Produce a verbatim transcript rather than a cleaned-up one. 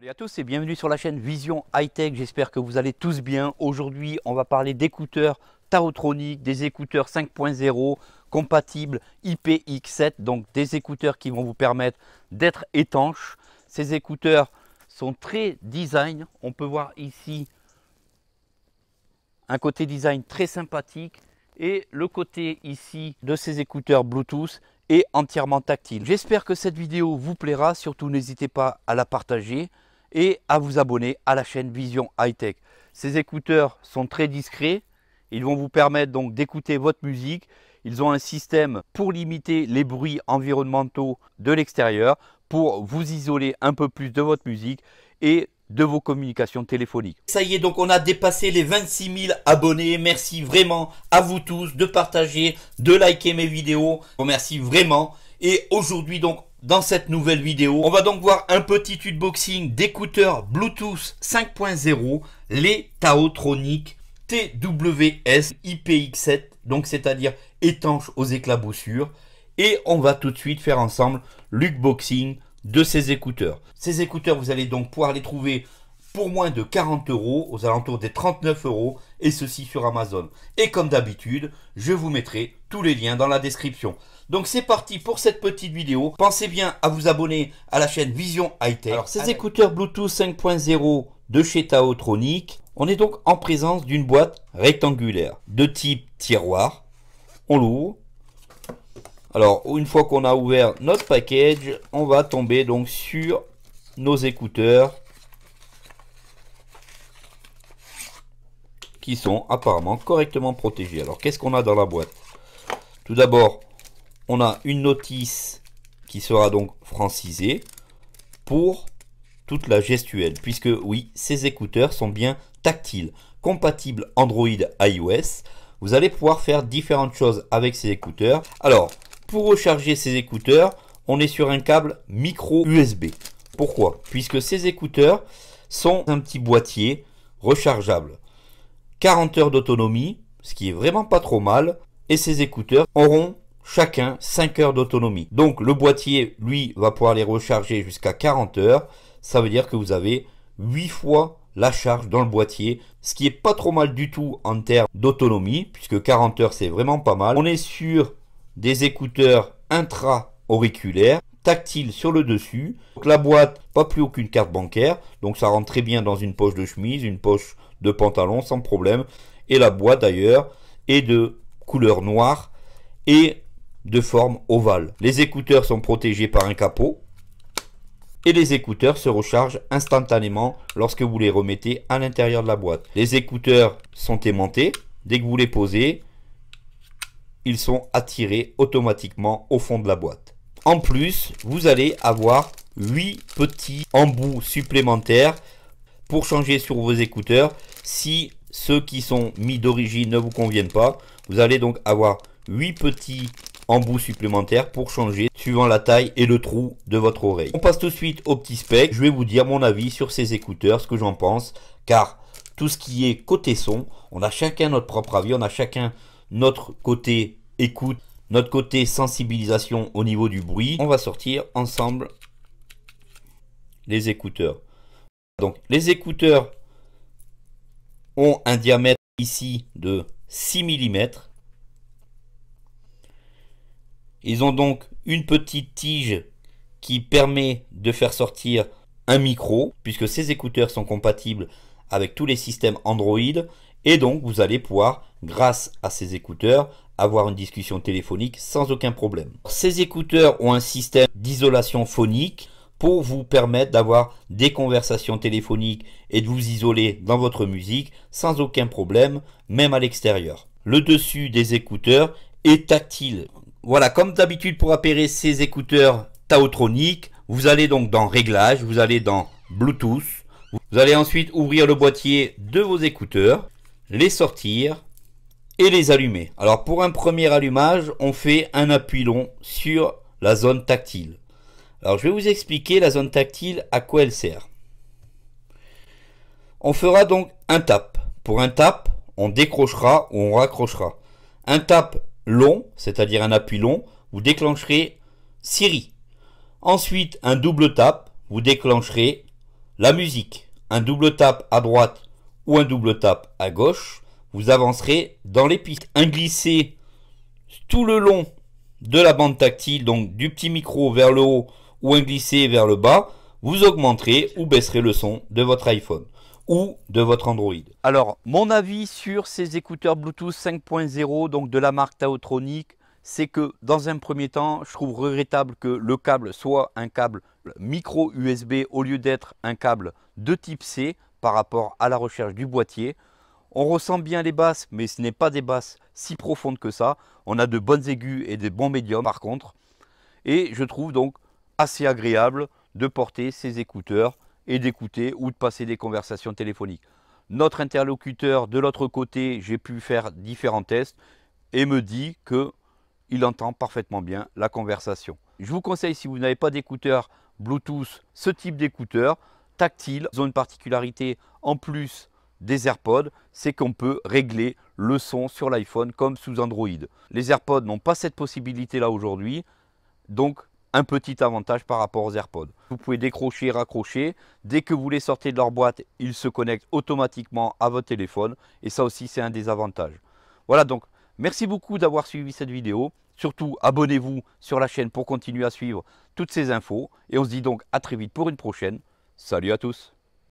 Salut à tous et bienvenue sur la chaîne Vision High Tech, j'espère que vous allez tous bien. Aujourd'hui on va parler d'écouteurs TaoTronics, des écouteurs cinq point zéro compatibles I P X sept, donc des écouteurs qui vont vous permettre d'être étanches. Ces écouteurs sont très design, on peut voir ici un côté design très sympathique et le côté ici de ces écouteurs Bluetooth est entièrement tactile. J'espère que cette vidéo vous plaira, surtout n'hésitez pas à la partager et à vous abonner à la chaîne Vision High Tech. Ces écouteurs sont très discrets, ils vont vous permettre donc d'écouter votre musique, ils ont un système pour limiter les bruits environnementaux de l'extérieur, pour vous isoler un peu plus de votre musique et de vos communications téléphoniques. Ça y est, donc on a dépassé les vingt-six mille abonnés. Merci vraiment à vous tous de partager, de liker mes vidéos. Je vous remercie vraiment. Et aujourd'hui donc, dans cette nouvelle vidéo, on va donc voir un petit unboxing d'écouteurs Bluetooth cinq point zéro, les TaoTronics T W S I P X sept, donc c'est-à-dire étanche aux éclaboussures. Et on va tout de suite faire ensemble l'unboxing de ces écouteurs. Ces écouteurs, vous allez donc pouvoir les trouver pour moins de quarante euros, aux alentours des trente-neuf euros, et ceci sur Amazon. Et comme d'habitude, je vous mettrai tous les liens dans la description. Donc c'est parti pour cette petite vidéo. Pensez bien à vous abonner à la chaîne Vision High Tech. Alors, ces écouteurs Bluetooth cinq point zéro de chez TaoTronics, on est donc en présence d'une boîte rectangulaire de type tiroir. On l'ouvre. Alors, une fois qu'on a ouvert notre package, on va tomber donc sur nos écouteurs qui sont apparemment correctement protégés. Alors, qu'est-ce qu'on a dans la boîte? Tout d'abord, on a une notice qui sera donc francisée pour toute la gestuelle, puisque oui, ces écouteurs sont bien tactiles, compatibles Android, iOS. Vous allez pouvoir faire différentes choses avec ces écouteurs. Alors, pour recharger ces écouteurs, on est sur un câble micro U S B. Pourquoi? Puisque ces écouteurs sont un petit boîtier rechargeable. quarante heures d'autonomie, ce qui est vraiment pas trop mal. Et ces écouteurs auront chacun cinq heures d'autonomie. Donc le boîtier, lui, va pouvoir les recharger jusqu'à quarante heures. Ça veut dire que vous avez huit fois la charge dans le boîtier, ce qui est pas trop mal du tout en termes d'autonomie, puisque quarante heures, c'est vraiment pas mal. On est sur des écouteurs intra-auriculaires, tactiles sur le dessus. Donc la boîte, pas plus aucune carte bancaire, donc ça rentre très bien dans une poche de chemise, une poche de pantalon, sans problème. Et la boîte d'ailleurs est de couleur noire et de forme ovale. Les écouteurs sont protégés par un capot et les écouteurs se rechargent instantanément lorsque vous les remettez à l'intérieur de la boîte. Les écouteurs sont aimantés, dès que vous les posez, ils sont attirés automatiquement au fond de la boîte. En plus, vous allez avoir huit petits embouts supplémentaires pour changer sur vos écouteurs. Si ceux qui sont mis d'origine ne vous conviennent pas, vous allez donc avoir huit petits embouts supplémentaires pour changer suivant la taille et le trou de votre oreille. On passe tout de suite au petit spec. Je vais vous dire mon avis sur ces écouteurs, ce que j'en pense, car tout ce qui est côté son, on a chacun notre propre avis, on a chacun notre côté écoute, notre côté sensibilisation au niveau du bruit. On va sortir ensemble les écouteurs. Donc les écouteurs ont un diamètre ici de six millimètres. Ils ont donc une petite tige qui permet de faire sortir un micro, puisque ces écouteurs sont compatibles avec tous les systèmes Android. Et donc vous allez pouvoir, grâce à ces écouteurs, avoir une discussion téléphonique sans aucun problème. Ces écouteurs ont un système d'isolation phonique pour vous permettre d'avoir des conversations téléphoniques et de vous isoler dans votre musique sans aucun problème, même à l'extérieur. Le dessus des écouteurs est tactile. Voilà, comme d'habitude pour appairer ces écouteurs TaoTronics, vous allez donc dans Réglages, vous allez dans Bluetooth, vous allez ensuite ouvrir le boîtier de vos écouteurs, les sortir et les allumer. Alors pour un premier allumage, on fait un appui long sur la zone tactile. Alors je vais vous expliquer la zone tactile, à quoi elle sert. On fera donc un tap. Pour un tap, on décrochera ou on raccrochera. Un tap long, c'est-à-dire un appui long, vous déclencherez Siri. Ensuite, un double tap, vous déclencherez La musique, un double tap à droite ou un double tap à gauche, vous avancerez dans les pistes. Un glissé tout le long de la bande tactile, donc du petit micro vers le haut ou un glissé vers le bas, vous augmenterez ou baisserez le son de votre iPhone ou de votre Android. Alors, mon avis sur ces écouteurs Bluetooth cinq point zéro, donc de la marque TaoTronics, c'est que dans un premier temps, je trouve regrettable que le câble soit un câble micro U S B au lieu d'être un câble de type C par rapport à la recherche du boîtier. On ressent bien les basses, mais ce n'est pas des basses si profondes que ça. On a de bonnes aigus et des bons médiums par contre. Et je trouve donc assez agréable de porter ces écouteurs et d'écouter ou de passer des conversations téléphoniques. Notre interlocuteur de l'autre côté, j'ai pu faire différents tests et me dit qu'il entend parfaitement bien la conversation. Je vous conseille, si vous n'avez pas d'écouteurs Bluetooth, ce type d'écouteurs tactiles. Ils ont une particularité en plus des AirPods, c'est qu'on peut régler le son sur l'iPhone comme sous Android. Les AirPods n'ont pas cette possibilité là aujourd'hui, donc un petit avantage par rapport aux AirPods. Vous pouvez décrocher et raccrocher. Dès que vous les sortez de leur boîte, ils se connectent automatiquement à votre téléphone. Et ça aussi, c'est un des avantages. Voilà, donc merci beaucoup d'avoir suivi cette vidéo. Surtout, abonnez-vous sur la chaîne pour continuer à suivre toutes ces infos. Et on se dit donc à très vite pour une prochaine. Salut à tous!